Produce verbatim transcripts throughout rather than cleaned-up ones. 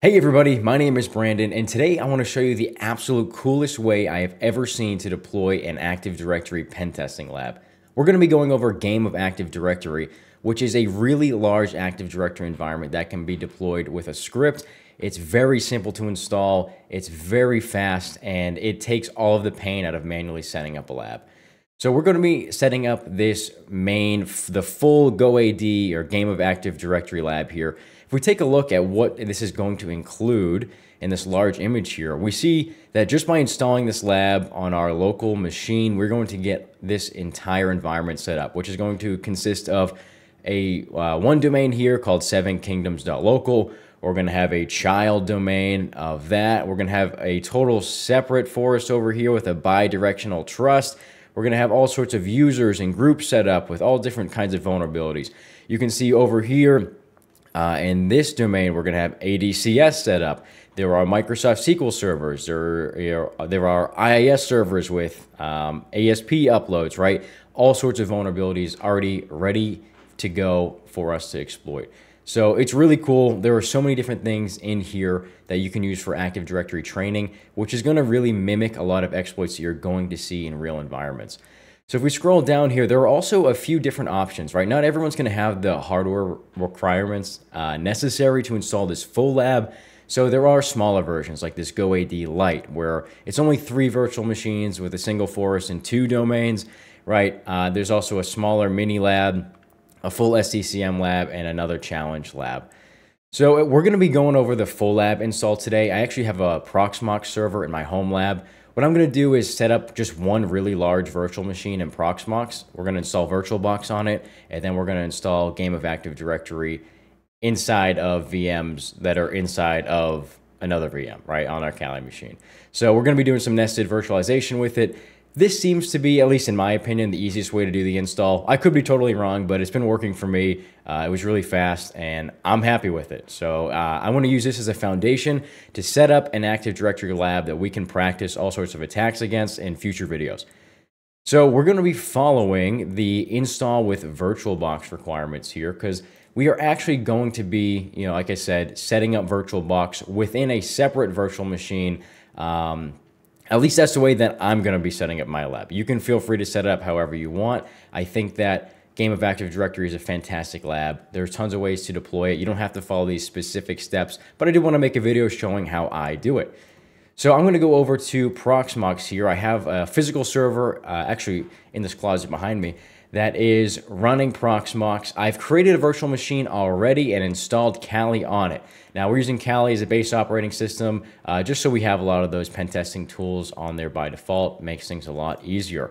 Hey everybody, my name is Brandon, and today I want to show you the absolute coolest way I have ever seen to deploy an Active Directory pen testing lab. We're going to be going over Game of Active Directory, which is a really large Active Directory environment that can be deployed with a script. It's very simple to install, it's very fast, and it takes all of the pain out of manually setting up a lab. So we're going to be setting up this main, the full GoAD or Game of Active Directory lab here. If we take a look at what this is going to include in this large image here, we see that just by installing this lab on our local machine, we're going to get this entire environment set up, which is going to consist of a uh, one domain here called seven kingdoms dot local. We're going to have a child domain of that. We're going to have a total separate forest over here with a bi-directional trust. We're going to have all sorts of users and groups set up with all different kinds of vulnerabilities. You can see over here, Uh, in this domain, we're going to have A D C S set up. There are Microsoft S Q L servers. There are, there are I I S servers with um, A S P uploads, right? All sorts of vulnerabilities already ready to go for us to exploit. So it's really cool. There are so many different things in here that you can use for Active Directory training, which is going to really mimic a lot of exploits that you're going to see in real environments. So if we scroll down here, there are also a few different options, right? Not everyone's going to have the hardware requirements uh, necessary to install this full lab. So there are smaller versions like this GoAD Lite, where it's only three virtual machines with a single forest and two domains, right? Uh, there's also a smaller mini lab, a full S C C M lab, and another challenge lab. So we're going to be going over the full lab install today. I actually have a Proxmox server in my home lab. What I'm going to do is set up just one really large virtual machine in Proxmox. We're going to install VirtualBox on it, and then we're going to install Game of Active Directory inside of V Ms that are inside of another V M, right, on our Kali machine. So we're going to be doing some nested virtualization with it. This seems to be, at least in my opinion, the easiest way to do the install. I could be totally wrong, but it's been working for me. Uh, it was really fast, and I'm happy with it. So uh, I want to use this as a foundation to set up an Active Directory lab that we can practice all sorts of attacks against in future videos. So we're going to be following the install with VirtualBox requirements here, because we are actually going to be, you know, like I said, setting up VirtualBox within a separate virtual machine. Um, At least that's the way that I'm going to be setting up my lab. You can feel free to set it up however you want. I think that Game of Active Directory is a fantastic lab. There's tons of ways to deploy it. You don't have to follow these specific steps, but I do want to make a video showing how I do it. So I'm going to go over to Proxmox here. I have a physical server, uh, actually in this closet behind me, that is running Proxmox. I've created a virtual machine already and installed Kali on it. Now we're using Kali as a base operating system, uh, just so we have a lot of those pen testing tools on there by default. Makes things a lot easier.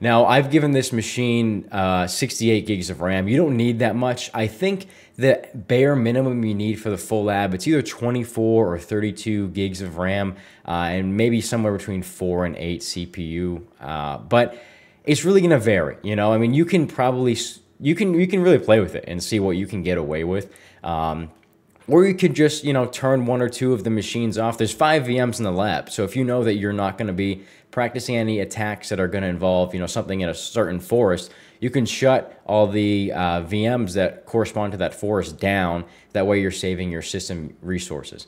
Now I've given this machine uh, sixty-eight gigs of RAM. You don't need that much. I think the bare minimum you need for the full lab, it's either twenty-four or thirty-two gigs of RAM, uh, and maybe somewhere between four and eight C P U. Uh, but it's really going to vary, you know. I mean, you can probably you can you can really play with it and see what you can get away with, um, or you could just you know turn one or two of the machines off. There's five V Ms in the lab, so if you know that you're not going to be practicing any attacks that are going to involve you know something in a certain forest, you can shut all the uh, V Ms that correspond to that forest down. That way, you're saving your system resources.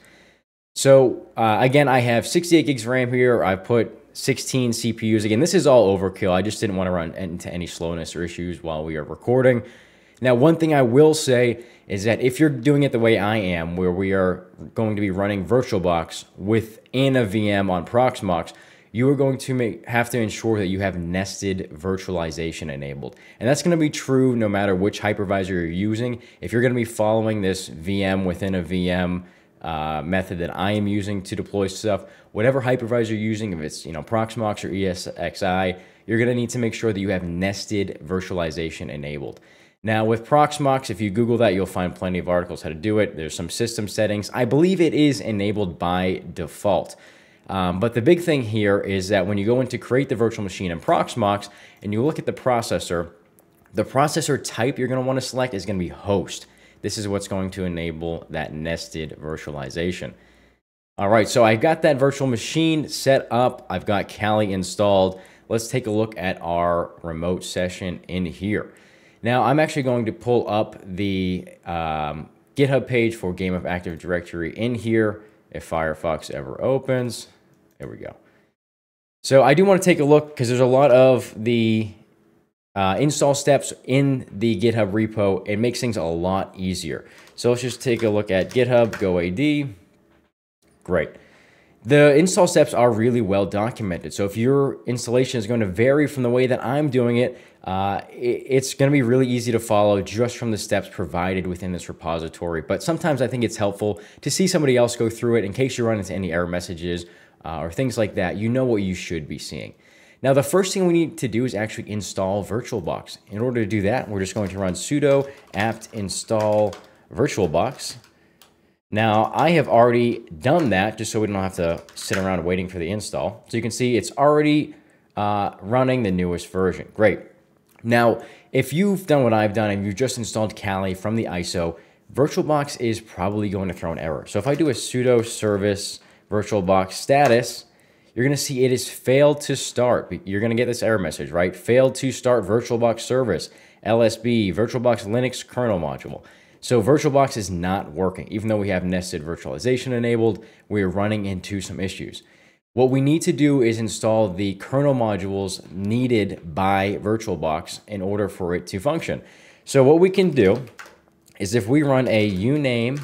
So uh, again, I have sixty-eight gigs of RAM here. I put sixteen C P Us. Again, this is all overkill. I just didn't want to run into any slowness or issues while we are recording. Now, one thing I will say is that if you're doing it the way I am, where we are going to be running VirtualBox within a V M on Proxmox, you are going to make, have to ensure that you have nested virtualization enabled. And that's going to be true no matter which hypervisor you're using. If you're going to be following this V M within a V M Uh, method that I am using to deploy stuff, whatever hypervisor you're using, if it's you know Proxmox or ESXi, you're going to need to make sure that you have nested virtualization enabled. Now with Proxmox, if you Google that, you'll find plenty of articles how to do it. There's some system settings. I believe it is enabled by default. Um, but the big thing here is that when you go in to create the virtual machine in Proxmox and you look at the processor, the processor type you're going to want to select is going to be host. This is what's going to enable that nested virtualization. All right, so I got that virtual machine set up. I've got Kali installed. Let's take a look at our remote session in here. Now, I'm actually going to pull up the um, GitHub page for Game of Active Directory in here if Firefox ever opens. There we go. So I do want to take a look because there's a lot of the uh, install steps in the GitHub repo. It makes things a lot easier. So let's just take a look at GitHub, go A D. Great. The install steps are really well documented. So if your installation is going to vary from the way that I'm doing it, uh, it's going to be really easy to follow just from the steps provided within this repository. But sometimes I think it's helpful to see somebody else go through it in case you run into any error messages uh, or things like that. You know what you should be seeing. Now, the first thing we need to do is actually install VirtualBox. In order to do that, we're just going to run sudo apt install VirtualBox. Now, I have already done that just so we don't have to sit around waiting for the install. So you can see it's already uh, running the newest version. Great. Now, if you've done what I've done and you've just installed Kali from the I S O, VirtualBox is probably going to throw an error. So if I do a sudo service VirtualBox status, you're going to see it is failed to start. You're going to get this error message, right? Failed to start VirtualBox service, L S B, VirtualBox Linux kernel module. So VirtualBox is not working. Even though we have nested virtualization enabled, we're running into some issues. What we need to do is install the kernel modules needed by VirtualBox in order for it to function. So what we can do is if we run a uname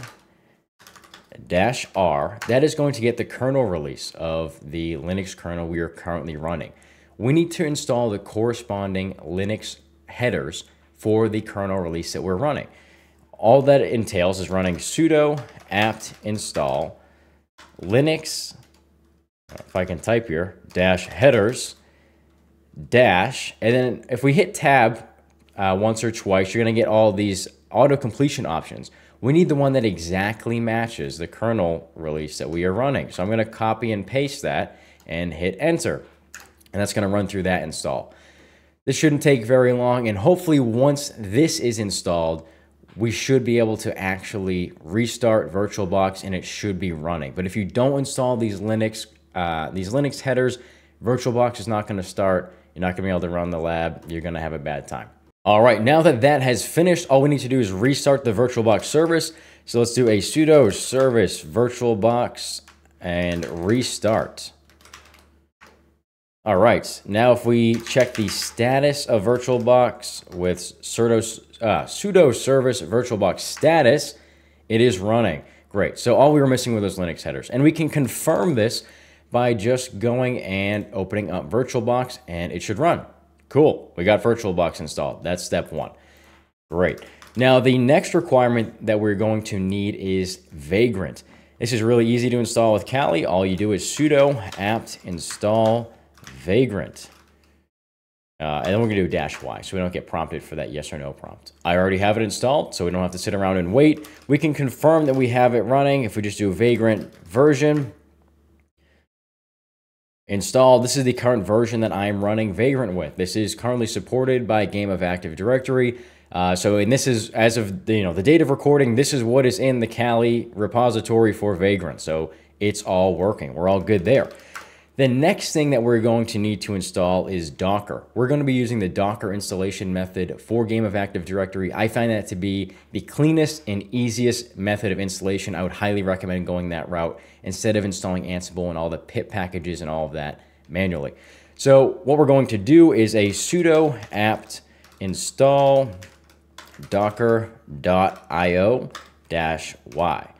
dash R, that is going to get the kernel release of the Linux kernel we are currently running. We need to install the corresponding Linux headers for the kernel release that we're running. All that it entails is running sudo apt install linux, if I can type here, dash headers, dash, and then if we hit tab uh, once or twice, you're gonna get all these auto completion options. We need the one that exactly matches the kernel release that we are running. So I'm gonna copy and paste that and hit enter. And that's gonna run through that install. This shouldn't take very long, and hopefully once this is installed, we should be able to actually restart VirtualBox and it should be running. But if you don't install these Linux, uh, these Linux headers, VirtualBox is not gonna start. You're not gonna be able to run the lab. You're gonna have a bad time. All right, now that that has finished, all we need to do is restart the VirtualBox service. So let's do a sudo service VirtualBox and restart. All right, now if we check the status of VirtualBox with sudo, uh, sudo service VirtualBox status, it is running. Great, so all we were missing were those Linux headers. And we can confirm this by just going and opening up VirtualBox and it should run. Cool, we got VirtualBox installed. That's step one. Great. Now the next requirement that we're going to need is Vagrant. This is really easy to install with Kali. All you do is sudo apt install Vagrant. Uh, and then we're going to do dash Y so we don't get prompted for that yes or no prompt. I already have it installed, so we don't have to sit around and wait. We can confirm that we have it running if we just do Vagrant version. Install. This is the current version that I am running Vagrant with. This is currently supported by Game of Active Directory. Uh, so, and this is, as of the, you know, the date of recording, this is what is in the Kali repository for Vagrant. So it's all working. We're all good there. The next thing that we're going to need to install is Docker. We're going to be using the Docker installation method for Game of Active Directory. I find that to be the cleanest and easiest method of installation. I would highly recommend going that route instead of installing Ansible and all the pip packages and all of that manually. So what we're going to do is a sudo apt install docker dot I O dash Y.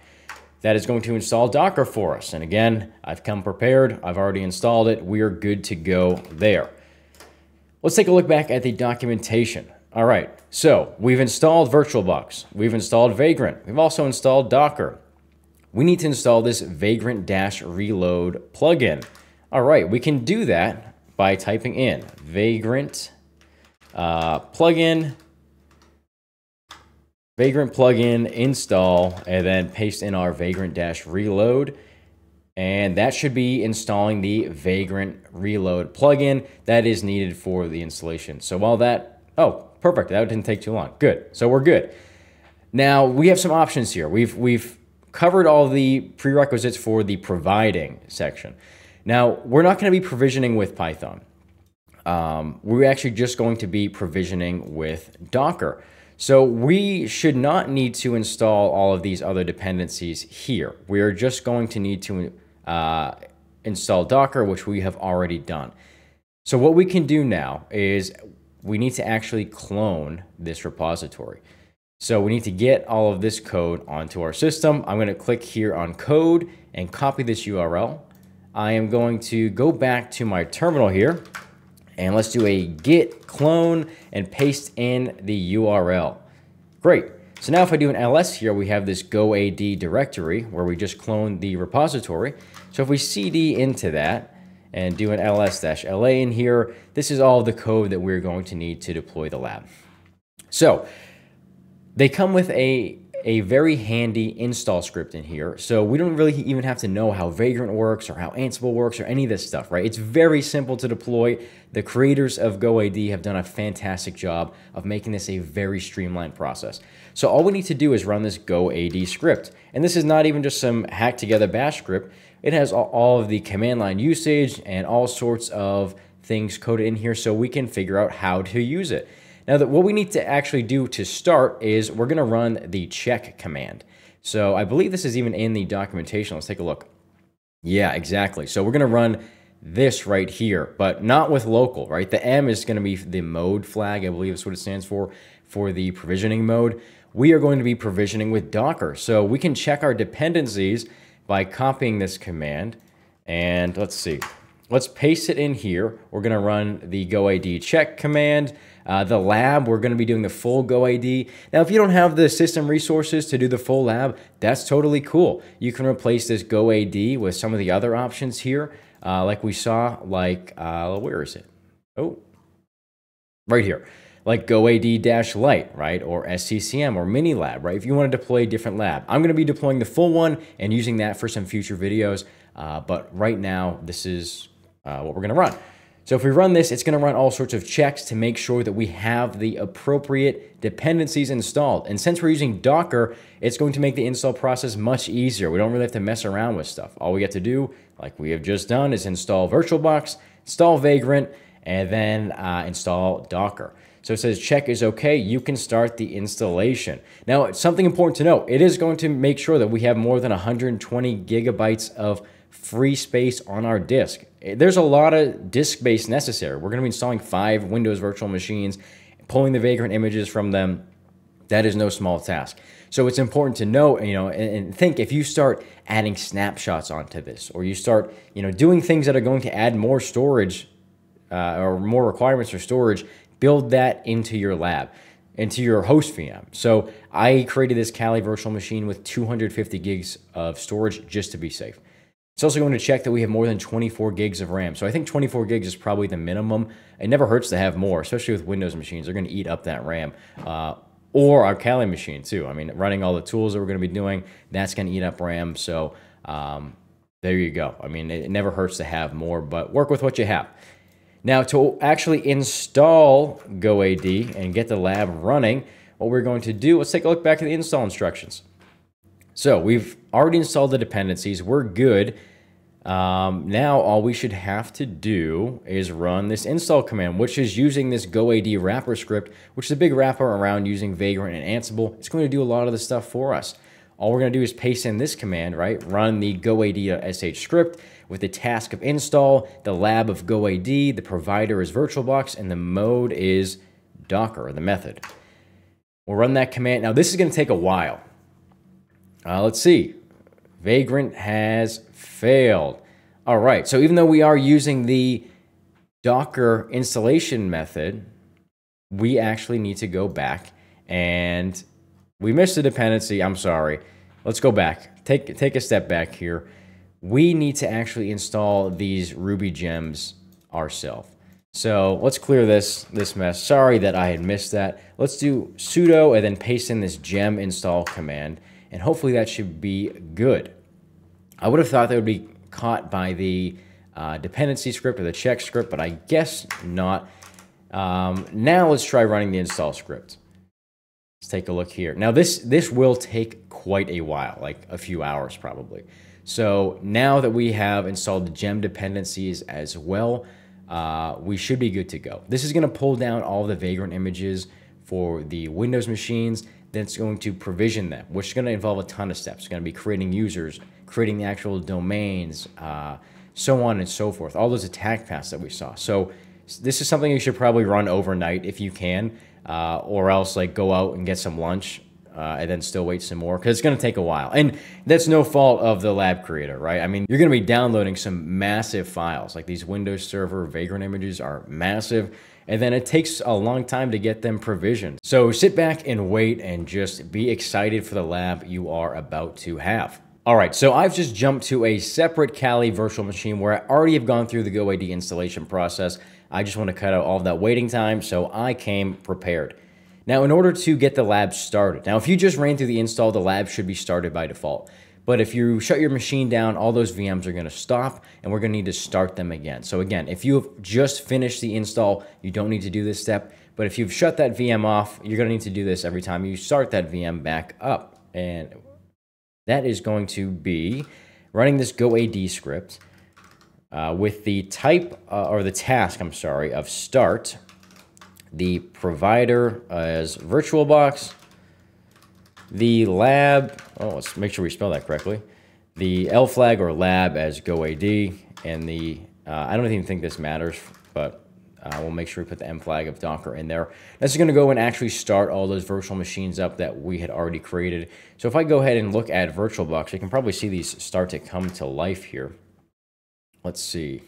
That is going to install Docker for us. And again, I've come prepared. I've already installed it. We are good to go there. Let's take a look back at the documentation. All right, so we've installed VirtualBox. We've installed Vagrant. We've also installed Docker. We need to install this Vagrant-reload plugin. All right, we can do that by typing in Vagrant uh, plugin Vagrant plugin install and then paste in our Vagrant-reload. And that should be installing the Vagrant reload plugin that is needed for the installation. So while that, oh, perfect. That didn't take too long. Good. So we're good. Now we have some options here. We've, we've covered all the prerequisites for the providing section. Now we're not going to be provisioning with Python. Um, we're actually just going to be provisioning with Docker. So we should not need to install all of these other dependencies here. We are just going to need to uh, install Docker, which we have already done. So what we can do now is we need to actually clone this repository. So we need to get all of this code onto our system. I'm going to click here on code and copy this U R L. I am going to go back to my terminal here and let's do a git clone and paste in the U R L. Great. So now if I do an L S here, we have this go A D directory where we just cloned the repository. So if we C D into that and do an L S L A in here, this is all the code that we're going to need to deploy the lab. So they come with a, a very handy install script in here. So we don't really even have to know how Vagrant works or how Ansible works or any of this stuff, right? It's very simple to deploy. The creators of GoAD have done a fantastic job of making this a very streamlined process. So all we need to do is run this GoAD script. And this is not even just some hacked together bash script. It has all, all of the command line usage and all sorts of things coded in here so we can figure out how to use it. Now that what we need to actually do to start is we're going to run the check command. So I believe this is even in the documentation. Let's take a look. Yeah, exactly. So we're going to run this right here, but not with local, right? The M is going to be the mode flag. I believe that's what it stands for, for the provisioning mode. We are going to be provisioning with Docker. So we can check our dependencies by copying this command. And let's see. Let's paste it in here. We're going to run the GoAD check command. Uh, the lab, we're going to be doing the full GoAD. Now, if you don't have the system resources to do the full lab, that's totally cool. You can replace this GoAD with some of the other options here, uh, like we saw, like, uh, where is it? Oh, right here. Like GoAD-Lite, right? Or S C C M or MiniLab, right? If you want to deploy a different lab. I'm going to be deploying the full one and using that for some future videos. Uh, but right now, this is Uh, what we're going to run. So if we run this, it's going to run all sorts of checks to make sure that we have the appropriate dependencies installed. And since we're using Docker, it's going to make the install process much easier. We don't really have to mess around with stuff. All we have to do, like we have just done, is install VirtualBox, install Vagrant, and then uh, install Docker. So it says check is okay. You can start the installation. Now, it's something important to note. It is going to make sure that we have more than one hundred twenty gigabytes of free space on our disk. There's a lot of disk space necessary. We're going to be installing five Windows virtual machines, pulling the Vagrant images from them. That is no small task. So it's important to know, you know, and think if you start adding snapshots onto this, or you start, you know, doing things that are going to add more storage uh, or more requirements for storage, build that into your lab, into your host V M. So I created this Kali virtual machine with two hundred fifty gigs of storage just to be safe. It's also going to check that we have more than twenty-four gigs of RAM. So I think twenty-four gigs is probably the minimum. It never hurts to have more, especially with Windows machines. They're going to eat up that RAM uh, or our Kali machine too. I mean, running all the tools that we're going to be doing, that's going to eat up RAM. So um, there you go. I mean, it never hurts to have more, but work with what you have. Now to actually install GoAD and get the lab running, what we're going to do, let's take a look back at the install instructions. So we've already installed the dependencies. We're good. Um, now all we should have to do is run this install command, which is using this GoAD wrapper script, which is a big wrapper around using Vagrant and Ansible. It's going to do a lot of the stuff for us. All we're going to do is paste in this command, right? Run the goad.sh script with the task of install, the lab of GoAD, the provider is VirtualBox, and the mode is Docker, the method. We'll run that command. Now this is going to take a while. Uh, let's see. Vagrant has failed. All right. So even though we are using the Docker installation method, we actually need to go back and we missed the dependency. I'm sorry. Let's go back. Take, take a step back here. We need to actually install these Ruby gems ourselves. So let's clear this, this mess. Sorry that I had missed that. Let's do sudo and then paste in this gem install command. And hopefully that should be good. I would have thought that would be caught by the uh, dependency script or the check script, but I guess not. Um, now let's try running the install script. Let's take a look here. Now this, this will take quite a while, like a few hours probably. So now that we have installed the gem dependencies as well, uh, we should be good to go. This is gonna pull down all the Vagrant images for the Windows machines, then it's going to provision them, which is going to involve a ton of steps. It's going to be creating users, creating the actual domains, uh, so on and so forth, all those attack paths that we saw. So this is something you should probably run overnight if you can, uh, or else like go out and get some lunch uh, and then still wait some more, because it's going to take a while. And that's no fault of the lab creator, right? I mean, you're going to be downloading some massive files, like these Windows Server Vagrant images are massive, and then it takes a long time to get them provisioned. So sit back and wait and just be excited for the lab you are about to have. All right, so I've just jumped to a separate Kali virtual machine where I already have gone through the Go A D installation process. I just want to cut out all of that waiting time, so I came prepared. Now, in order to get the lab started, now if you just ran through the install, the lab should be started by default. But if you shut your machine down, all those V Ms are going to stop and we're going to need to start them again. So again, if you have just finished the install, you don't need to do this step. But if you've shut that V M off, you're going to need to do this every time you start that V M back up. And that is going to be running this Go A D script uh, with the type uh, or the task, I'm sorry, of start, the provider as VirtualBox, the lab, oh, let's make sure we spell that correctly. The L flag or lab as Go A D, and the, uh, I don't even think this matters, but uh, we'll make sure we put the M flag of Docker in there. This is gonna go and actually start all those virtual machines up that we had already created. So if I go ahead and look at VirtualBox, you can probably see these start to come to life here. Let's see.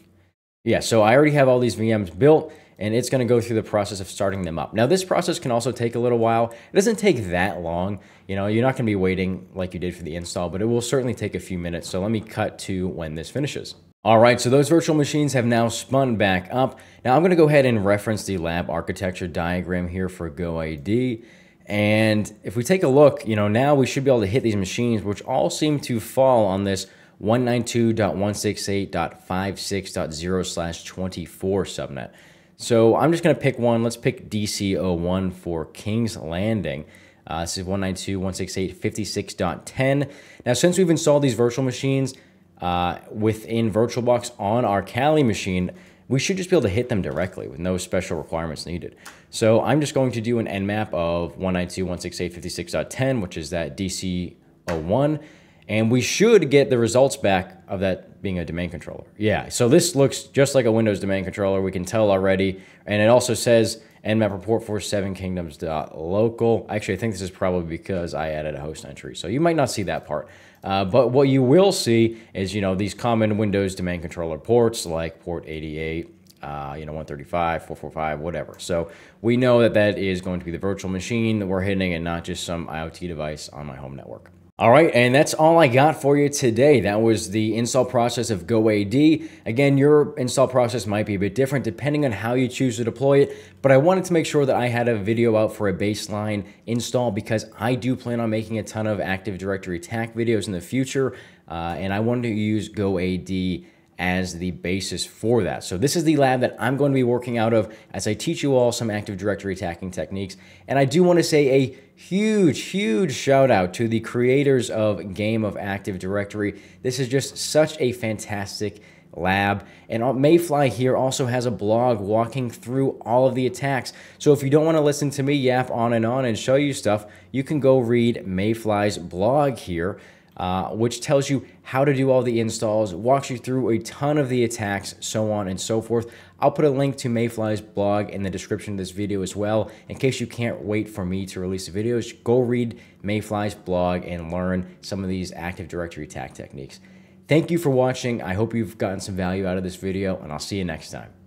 Yeah, so I already have all these V Ms built, and it's gonna go through the process of starting them up. Now this process can also take a little while. It doesn't take that long. You know, you're not gonna be waiting like you did for the install, but it will certainly take a few minutes. So let me cut to when this finishes. All right, so those virtual machines have now spun back up. Now I'm gonna go ahead and reference the lab architecture diagram here for Go A D. And if we take a look, you know, now we should be able to hit these machines, which all seem to fall on this one ninety-two dot one sixty-eight dot fifty-six dot zero slash twenty-four subnet. So I'm just going to pick one. Let's pick D C zero one for King's Landing. Uh, this is one ninety-two dot one sixty-eight dot fifty-six dot ten. Now, since we've installed these virtual machines uh, within VirtualBox on our Kali machine, we should just be able to hit them directly with no special requirements needed. So I'm just going to do an Nmap of one ninety-two dot one sixty-eight dot fifty-six dot ten, which is that D C zero one. And we should get the results back of that being a domain controller. Yeah, so this looks just like a Windows domain controller. We can tell already. And it also says nmap report for seven kingdoms dot local. Actually, I think this is probably because I added a host entry. So you might not see that part. Uh, but what you will see is, you know, these common Windows domain controller ports like port eighty-eight, uh, you know, one thirty-five, four forty-five, whatever. So we know that that is going to be the virtual machine that we're hitting and not just some I O T device on my home network. All right, and that's all I got for you today. That was the install process of Go A D. Again, your install process might be a bit different depending on how you choose to deploy it, but I wanted to make sure that I had a video out for a baseline install because I do plan on making a ton of Active Directory attack videos in the future, uh, and I wanted to use Go A D as the basis for that. So this is the lab that I'm going to be working out of as I teach you all some Active Directory attacking techniques. And I do want to say a huge, huge shout out to the creators of Game of Active Directory. This is just such a fantastic lab. And Mayfly here also has a blog walking through all of the attacks. So if you don't want to listen to me yap on and on and show you stuff, you can go read Mayfly's blog here. Uh, which tells you how to do all the installs, walks you through a ton of the attacks, so on and so forth. I'll put a link to Mayfly's blog in the description of this video as well. In case you can't wait for me to release the videos, go read Mayfly's blog and learn some of these Active Directory attack techniques. Thank you for watching. I hope you've gotten some value out of this video, and I'll see you next time.